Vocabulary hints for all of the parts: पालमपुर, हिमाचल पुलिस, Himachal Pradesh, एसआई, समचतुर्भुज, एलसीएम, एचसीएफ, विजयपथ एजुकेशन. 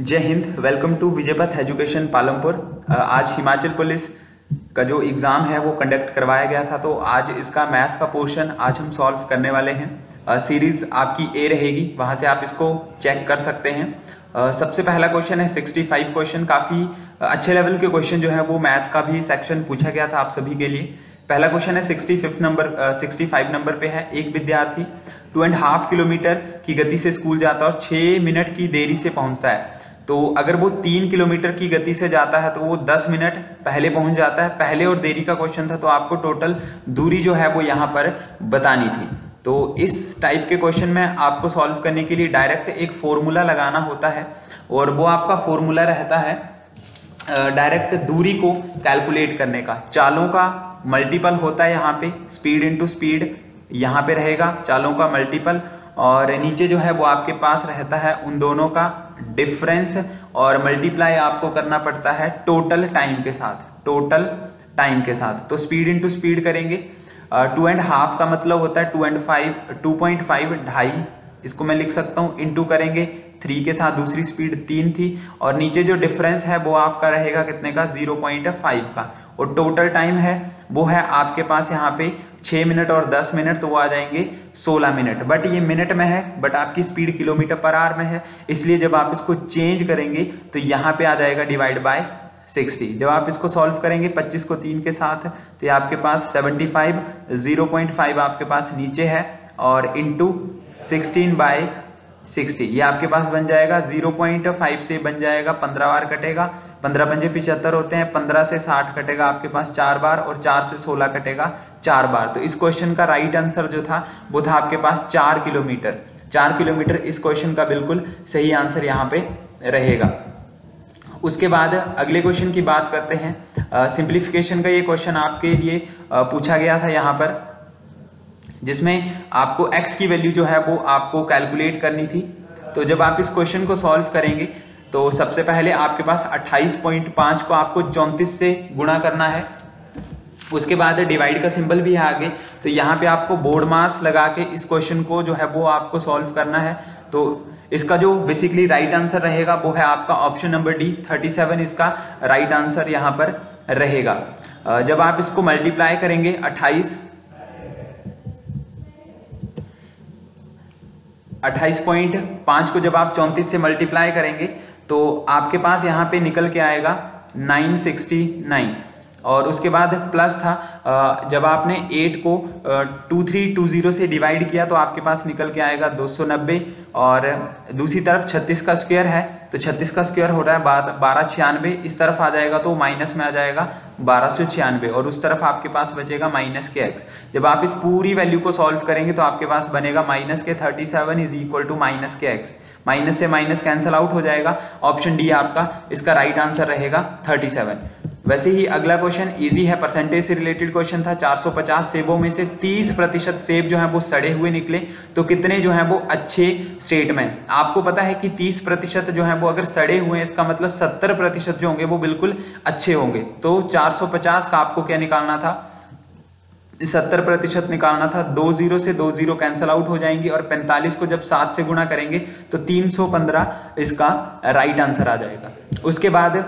जय हिंद। Welcome to विजयपथ एजुकेशन पालमपुर। आज हिमाचल पुलिस का जो एग्ज़ाम है वो कंडक्ट करवाया गया था, तो आज इसका मैथ का पोर्शन आज हम सॉल्व करने वाले हैं। सीरीज़ आपकी ए रहेगी, वहाँ से आप इसको चेक कर सकते हैं। सबसे पहला क्वेश्चन है 65 क्वेश्चन। काफ़ी अच्छे लेवल के क्वेश्चन जो है वो मैथ का भी सेक्शन पूछा गया था आप सभी के लिए। पहला क्वेश्चन है 65 नंबर पे है। एक विद्यार्थी 2.5 किलोमीटर की गति से स्कूल जाता है और 6 मिनट की देरी से पहुंचता है, तो अगर वो 3 किलोमीटर की गति से जाता है तो वो 10 मिनट पहले पहुंच जाता है। पहले और देरी का क्वेश्चन था, तो आपको टोटल दूरी जो है वो यहाँ पर बतानी थी। तो इस टाइप के क्वेश्चन में आपको सॉल्व करने के लिए डायरेक्ट एक फॉर्मूला लगाना होता है, और वो आपका फॉर्मूला रहता है डायरेक्ट दूरी को कैलकुलेट करने का। चालों का मल्टीपल होता है यहाँ पे, स्पीड इनटू स्पीड यहाँ पे रहेगा चालों का मल्टीपल, और नीचे जो है वो आपके पास रहता है उन दोनों का डिफरेंस, और मल्टीप्लाई आपको करना पड़ता है टोटल टाइम के साथ। टोटल टाइम के साथ तो स्पीड इंटू स्पीड करेंगे। 2.5 का मतलब होता है 2.5 ढाई, इसको मैं लिख सकता हूँ। इंटू करेंगे 3 के साथ, दूसरी स्पीड 3 थी, और नीचे जो डिफरेंस है वो आपका रहेगा कितने का, 0.5 का। और टोटल टाइम है वो है आपके पास यहाँ पे 6 मिनट और 10 मिनट, तो वो आ जाएंगे 16 मिनट। बट ये मिनट में है, बट आपकी स्पीड किलोमीटर पर आवर में है, इसलिए जब आप इसको चेंज करेंगे तो यहाँ पे आ जाएगा डिवाइड बाय 60। जब आप इसको सॉल्व करेंगे 25 को 3 के साथ, तो ये आपके पास 75, 0.5 आपके पास नीचे है, और इंटू 16/60 ये आपके पास बन जाएगा। 0.5 से बन जाएगा 15 बार कटेगा, 15×5 = 75 होते हैं। 15 से 60 कटेगा आपके पास 4 बार, और 4 से 16 कटेगा 4 बार। तो इस क्वेश्चन का राइट आंसर जो था वो था आपके पास 4 किलोमीटर। 4 किलोमीटर इस क्वेश्चन का बिल्कुल सही आंसर यहाँ पे रहेगा। उसके बाद अगले क्वेश्चन की बात करते हैं। सिंप्लीफिकेशन का ये क्वेश्चन आपके लिए पूछा गया था यहाँ पर, जिसमें आपको x की वैल्यू जो है वो आपको कैलकुलेट करनी थी। तो जब आप इस क्वेश्चन को सॉल्व करेंगे तो सबसे पहले आपके पास 28.5 को आपको 34 से गुणा करना है। उसके बाद डिवाइड का सिंबल भी है आगे, तो यहाँ पे आपको बोर्ड मास लगा के इस क्वेश्चन को जो है वो आपको सॉल्व करना है। तो इसका जो बेसिकली राइट आंसर रहेगा वो है आपका ऑप्शन नंबर डी, 37 इसका राइट आंसर यहाँ पर रहेगा। जब आप इसको मल्टीप्लाई करेंगे 28.5 को जब आप 34 से मल्टीप्लाई करेंगे तो आपके पास यहाँ पे निकल के आएगा 969, और उसके बाद प्लस था। जब आपने 8 को 2320 से डिवाइड किया तो आपके पास निकल के आएगा 290, और दूसरी तरफ 36 का स्क्वायर है, तो 36 का स्क्वायर हो रहा है 1296। इस तरफ आ जाएगा तो माइनस में आ जाएगा 1296, और उस तरफ आपके पास बचेगा माइनस के एक्स। जब आप इस पूरी वैल्यू को सॉल्व करेंगे तो आपके पास बनेगा minus K 37 is equal to minus K x. Minus से माइनस कैंसल आउट हो जाएगा। ऑप्शन डी आपका इसका राइट आंसर रहेगा 37। वैसे ही अगला क्वेश्चन इजी है, परसेंटेज से रिलेटेड क्वेश्चन था। 450 सेबों में से 30% सेब जो है वो सड़े हुए निकले, तो कितने जो हैं वो अच्छे स्टेट में। आपको पता है कि 30% जो है वो अगर सड़े हुए हैं, इसका मतलब 70% जो होंगे वो बिल्कुल अच्छे होंगे। तो 450 का आपको क्या निकालना था, 70% निकालना था। 20 से 20 कैंसिल आउट हो जाएंगी, और 45 को जब 7 से गुणा करेंगे तो 315 इसका राइट आंसर आ जाएगा। उसके बाद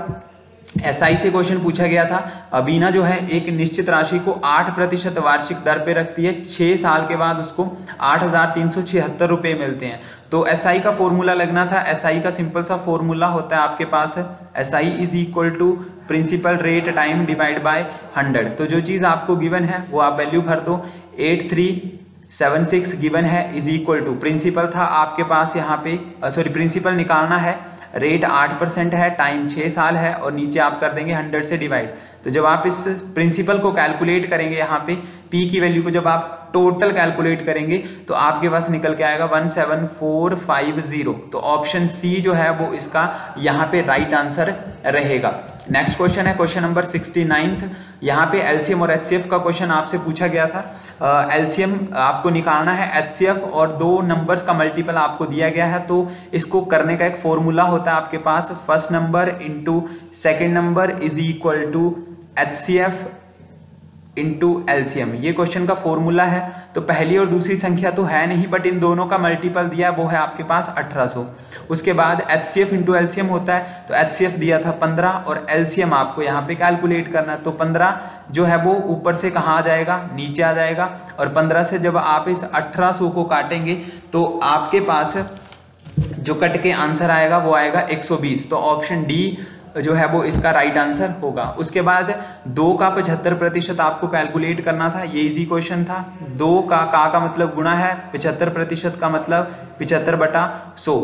एसआई से क्वेश्चन पूछा गया था। बीना जो है एक निश्चित राशि को 8% वार्षिक दर पे रखती है, 6 साल के बाद उसको 8,376 रुपये मिलते हैं। तो एसआई का फॉर्मूला लगना था। एसआई का सिंपल सा फॉर्मूला होता है आपके पास, एसआई is equal to principal rate time divide by 100। तो जो चीज़ आपको गिवन है वो आप वैल्यू भर दो। 8376 गिवन है, इज इक्वल टू प्रिंसिपल था आपके पास यहाँ पे, सॉरी प्रिंसिपल निकालना है। रेट 8% है, टाइम 6 साल है, और नीचे आप कर देंगे 100 से डिवाइड। तो जब आप इस प्रिंसिपल को कैलकुलेट करेंगे, यहाँ पे पी की वैल्यू को जब आप टोटल कैलकुलेट करेंगे तो आपके पास निकल के आएगा 17450। तो ऑप्शन सी जो है वो इसका यहाँ पे राइट आंसर रहेगा। नेक्स्ट क्वेश्चन है क्वेश्चन नंबर 69। यहाँ पे एलसीएम और एचसीएफ का क्वेश्चन आपसे पूछा गया था। एलसीएम आपको निकालना है, एचसीएफ और 2 नंबर्स का मल्टीपल आपको दिया गया है। तो इसको करने का एक फॉर्मूला होता है आपके पास, first number into second number is equal to एचसीएफ into एलसीएम, ये क्वेश्चन का फॉर्मूला है। तो पहली और दूसरी संख्या तो है नहीं, बट इन दोनों का मल्टीपल दिया, वो है आपके पास 1800। उसके बाद एचसीएफ इंटू एलसीएम होता है, तो एचसीएफ दिया था 15 और एलसीएम आपको यहाँ पे कैलकुलेट करना। तो 15 जो है वो ऊपर से कहाँ आ जाएगा, नीचे आ जाएगा, और 15 से जब आप इस 1800 को काटेंगे तो आपके पास जो कट के आंसर आएगा वो आएगा 120। तो ऑप्शन डी जो है वो इसका राइट आंसर होगा। उसके बाद 2 का 75% आपको कैलकुलेट करना था, ये इजी क्वेश्चन था। 2 का मतलब गुणा है, 75% का मतलब 75/100।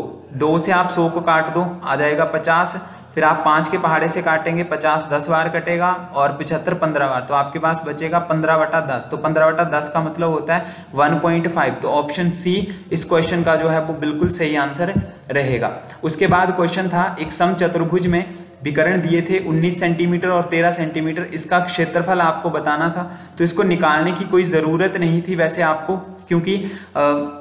2 से आप 100 को काट दो, आ जाएगा 50। फिर आप 5 के पहाड़े से काटेंगे, 50 10 बार कटेगा और 75 15 बार, तो आपके पास बचेगा 15/10। तो 15/10 का मतलब होता है 1.5। तो ऑप्शन सी इस क्वेश्चन का जो है वो बिल्कुल सही आंसर रहेगा। उसके बाद क्वेश्चन था, एक समचतुर्भुज में विकर्ण दिए थे 19 सेंटीमीटर और 13 सेंटीमीटर, इसका क्षेत्रफल आपको बताना था। तो इसको निकालने की कोई ज़रूरत नहीं थी वैसे आपको, क्योंकि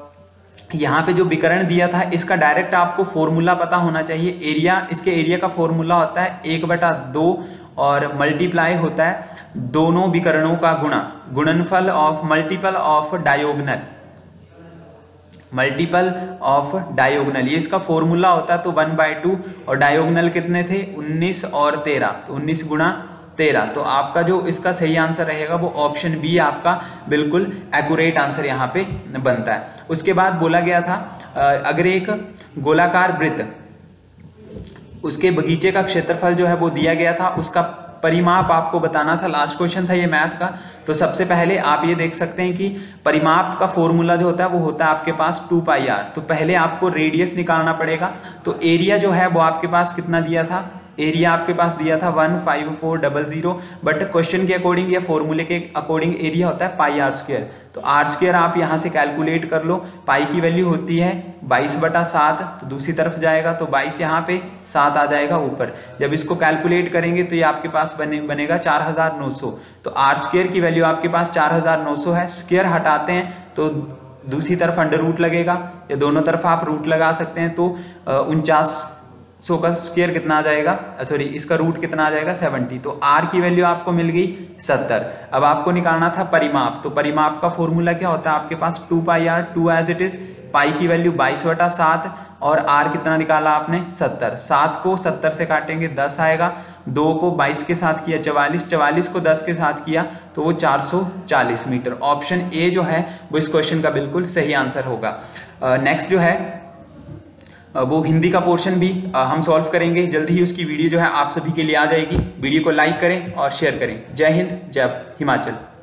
यहाँ पे जो विकर्ण दिया था इसका डायरेक्ट आपको फॉर्मूला पता होना चाहिए। एरिया, इसके एरिया का फॉर्मूला होता है 1/2 और मल्टीप्लाई होता है दोनों विकर्णों का गुणा, गुणनफल of multiple of diagonal, multiple of diagonal, ये इसका फॉर्मूला होता है। तो 1/2 और डायोगनल कितने थे, 19 और 13, तो 19 गुणा 13। तो आपका जो इसका सही आंसर रहेगा वो ऑप्शन बी आपका बिल्कुल एक्यूरेट आंसर यहाँ पे बनता है। उसके बाद बोला गया था, अगर एक गोलाकार वृत्त, उसके बगीचे का क्षेत्रफल जो है वो दिया गया था, उसका परिमाप आपको बताना था। लास्ट क्वेश्चन था ये मैथ का। तो सबसे पहले आप ये देख सकते हैं कि परिमाप का फॉर्मूला जो होता है वो होता है आपके पास 2πr। तो पहले आपको रेडियस निकालना पड़ेगा। तो एरिया जो है वो आपके पास कितना दिया था, एरिया आपके पास दिया था 15400, बट क्वेश्चन के अकॉर्डिंग या फॉर्मूले के अकॉर्डिंग एरिया होता है πr²। तो r² आप यहाँ से कैलकुलेट कर लो, पाई की वैल्यू होती है 22/7, तो दूसरी तरफ जाएगा तो 22 यहाँ पे 7 आ जाएगा ऊपर। जब इसको कैलकुलेट करेंगे तो ये आपके पास बनेगा 4900। तो r² की वैल्यू आपके पास 4900 है, स्क्वायर हटाते हैं तो दूसरी तरफ अंडर रूट लगेगा, या दोनों तरफ आप रूट लगा सकते हैं। तो 4900 का स्क्वायर कितना आ जाएगा, सॉरी इसका रूट कितना आ जाएगा 70। तो r की वैल्यू आपको मिल गई 70। अब आपको निकालना था परिमाप। तो परिमाप का फॉर्मूला क्या होता है आपके पास, 2πr, 2 as it is, pi की वैल्यू 22/7 और r कितना निकाला आपने 70। 7 को 70 से काटेंगे 10 आएगा, 2 को 22 के साथ किया 44, 44 को 10 के साथ किया तो वो 440 मीटर। ऑप्शन ए जो है वो इस क्वेश्चन का बिल्कुल सही आंसर होगा। नेक्स्ट जो है वो हिंदी का पोर्शन भी हम सॉल्व करेंगे, जल्दी ही उसकी वीडियो जो है आप सभी के लिए आ जाएगी। वीडियो को लाइक करें और शेयर करें। जय हिंद, जय हिमाचल।